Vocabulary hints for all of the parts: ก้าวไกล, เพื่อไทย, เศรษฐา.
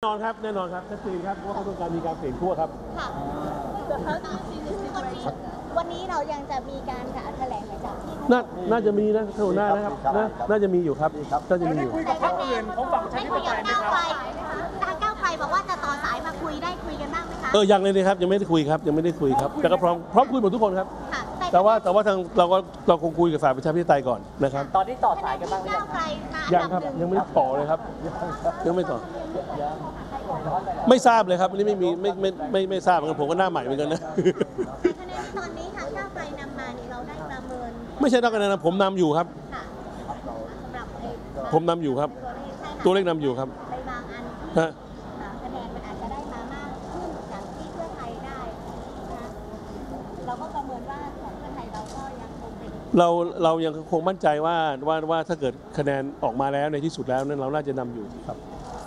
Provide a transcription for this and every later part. แน่นอนครับแน่นอนครับชัดเจนครับว่าเขาต้องการมีการเปลี่ยนขั้วครับค่ะแต่เขาจริงๆคือตอนนี้เขาเปลี่ยนขั้วแล้วใช่ไหมคะใช่ครับเขาเปลี่ยนขั้วแล้วแต่ว่าเขายังไม่ได้เปลี่ยนขั้วครับเขาเปลี่ยนขั้วแล้วแต่ว่าเขายังไม่ได้เปลี่ยนขั้วครับค่ะแต่เขาต้องการเปลี่ยนขั้วแล้วแต่ว่าเขายังไม่ได้เปลี่ยนขั้วครับค่ะ วันนี้เรายังจะมีการแถลงหมายจับที่น่าจะมีนะข้างหน้านะครับน่าจะมีอยู่ครับน่าจะมีอยู่แต่พรรคอื่นของฝั่งประชาธิปไตยไหมครับก้าวไกลบอกว่าจะต่อสายมาคุยได้คุยกันบ้างไหมคะยังเลยนะครับยังไม่ได้คุยครับยังไม่ได้คุยครับแต่ก็พร้อมคุยหมดทุกคนครับแต่ว่าทางเราคงคุยกับฝ่ายประชาธิปไตยก่อนนะครับตอนนี้ต่อสายกันบ้างก้าวไกลยังครับยังไม่ต่อเลยครับยังไม่ต่อไม่ทราบเลยครับนี่ไม่ทราบเหมือนกันผมก็หน้าใหม่เหมือนกันนะคะแนนที่ตอนนี้ทางก้าวไกลนำมานี่เราได้ประเมินไม่ใช่นะคะแนนผมนำอยู่ครับผมนำอยู่ครับตัวเลขนำอยู่ครับในบางอันคะแนนมันอาจจะได้มามากขึ้นจากที่เพื่อไทยได้นะเราก็ประเมินว่าของเพื่อไทยเราก็ยังคงเป็นเรายังคงมั่นใจว่าถ้าเกิดคะแนนออกมาแล้วในที่สุดแล้วนั้นเราน่าจะนำอยู่ครับ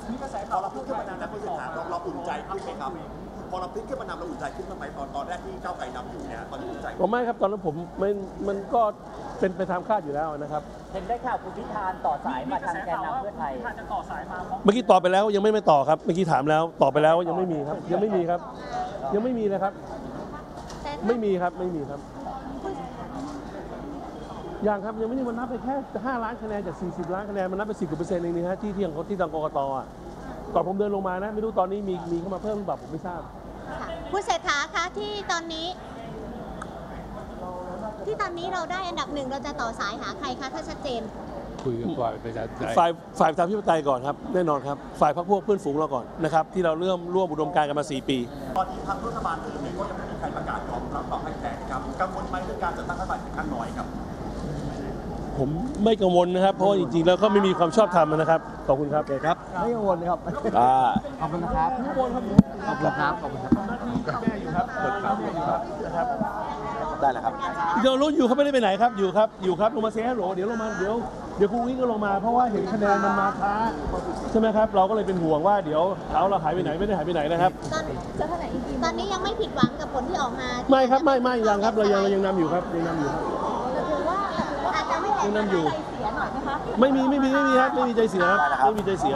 นี่กระแสข่าวเราพูดขึ้นมานานแล้วผู้สื่อข่าวเราอุ่นใจขึ้นไหมครับพอเราพลิกขึ้นมานำเราอุ่นใจขึ้นทำไมตอนแรกที่ก้าวไกลนำอยู่เนี่ยตอนนี้อุ่นใจผมไม่ครับตอนนั้นผมมันก็เป็นไปตามคาดอยู่แล้วนะครับเห็นได้ข่าวคุณพิธาต่อสายมาทางแกนนำเพื่อไทยจะต่อสายมาเมื่อกี้ตอบไปแล้วยังไม่ต่อครับเมื่อกี้ถามแล้วตอบไปแล้วยังไม่มีครับยังไม่มีครับยังไม่มีเลยครับไม่มีครับไม่มีครับอย่างครับยังไม่ได้มันนับไปแค่5ล้านคะแนนจาก40ล้านคะแนนมันนับไป10%เองนี่ฮะที่เที่ยงเขาที่ทางกกตอ่ะก่อนผมเดินลงมานะไม่รู้ตอนนี้มีเข้ามาเพิ่มหรือเปล่าผมไม่ทราบคุณเศรษฐาคะที่ตอนนี้เราได้อันดับ1เราจะต่อสายหาใครคะถ้าชัดเจนคุยกับฝ่ายประชาธิปไตยก่อนครับแน่นอนครับฝ่ายพรรคพวกเพื่อนฝูงเราก่อนนะครับที่เราเริ่มร่วมอุดมการณ์กันมา4 ปีตอนนี้พรรครัฐบาลอื่นเนี่ยก็ยังไม่มีใครประกาศยอมรับต่อให้แท้ครับกังวลไหมเรื่องการจัดตั้งรัฐบาลเป็นครั้งน้อยครับผมไม่กังวลนะครับเพราะจริงๆแล้วก็ไม่มีความชอบธรรมนะครับขอบคุณครับเอกครับไม่กังวลนะครับขอบคุณนะครับขอบคุณครับขอบคุณครับแม่อยู่ครับนะครับได้แล้วครับเดี๋ยวรถอยู่เขาไม่ได้ไปไหนครับอยู่ครับลงมาเซฮัลโหลเดี๋ยวครูวิ่งก็ลงมาเพราะว่าเห็นคะแนนมันมาช้าใช่ไหมครับเราก็เลยเป็นห่วงว่าเดี๋ยวเราหายไปไหนไม่ได้หายไปไหนนะครับตอนนี้ยังไม่ผิดหวังกับผลที่ออกมาไม่ครับไม่ยังครับเรายังนำอยู่ครับยังนำอยู่ยังนำอยู่ไม่มีครับไม่มีใจเสียไม่มีใจเสีย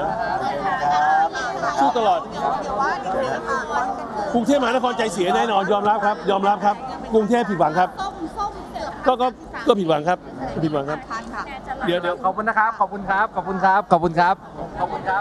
สู้ตลอดกรุงเทพมหานครใจเสียแน่นอนยอมรับครับกรุงเทพผิดหวังครับก็ผิดหวังครับเดี๋ยวขอบคุณนะครับขอบคุณครับ